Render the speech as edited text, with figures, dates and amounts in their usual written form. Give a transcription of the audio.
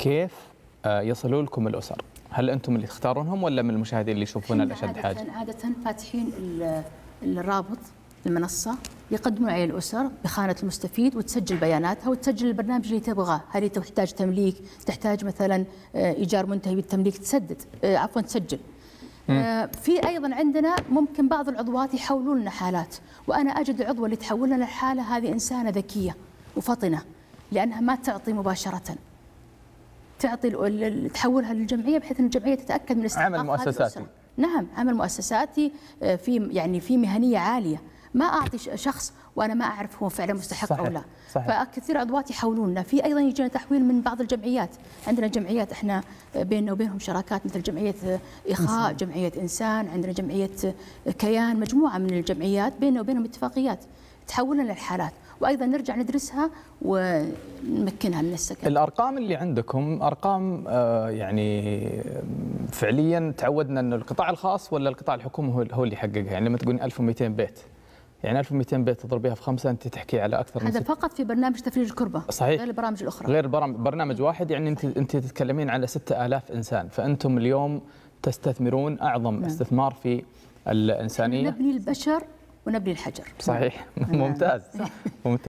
كيف يصلوا لكم الأسر؟ هل أنتم اللي تختارونهم ولا من المشاهدين اللي يشوفون الأشد حاجة؟ عادة فاتحين الرابط المنصة يقدمون على الأسر بخانة المستفيد وتسجل بياناتها وتسجل البرنامج اللي تبغاه، هل تحتاج تمليك، تحتاج مثلا إيجار منتهي بالتمليك تسدد عفوا تسجل. في أيضا عندنا ممكن بعض العضوات يحولون لنا حالات، وأنا أجد العضوة اللي تحول لنا الحالة هذه إنسانة ذكية وفطنة، لأنها ما تعطي مباشرة، تعطي تحولها للجمعية بحيث أن الجمعية تتأكد من استحقاق عمل مؤسساتي. نعم عمل مؤسساتي في يعني في مهنية عالية، ما أعطي شخص وأنا ما أعرف هو فعلا مستحق صحيح. أو لا صحيح. فكثير عضوات يحولوننا. في أيضا يجينا تحويل من بعض الجمعيات، عندنا جمعيات إحنا بيننا وبينهم شراكات مثل جمعية إخاء، جمعية إنسان، عندنا جمعية كيان، مجموعة من الجمعيات بيننا وبينهم اتفاقيات تحولنا للحالات، وأيضا نرجع ندرسها ونمكنها من السكن. الأرقام اللي عندكم أرقام يعني فعليا تعودنا أنه القطاع الخاص ولا القطاع الحكومي هو اللي يحققها، يعني لما تقولين 1200 بيت يعني 1200 بيت تضربيها في 5 أنت تحكي على أكثر من هذا فقط في برنامج تفريج الكربة صحيح، غير البرامج الأخرى غير برنامج واحد يعني أنت تتكلمين على 6000 إنسان، فأنتم اليوم تستثمرون أعظم استثمار في الإنسانية. نبني البشر ونبني الحجر صحيح ممتاز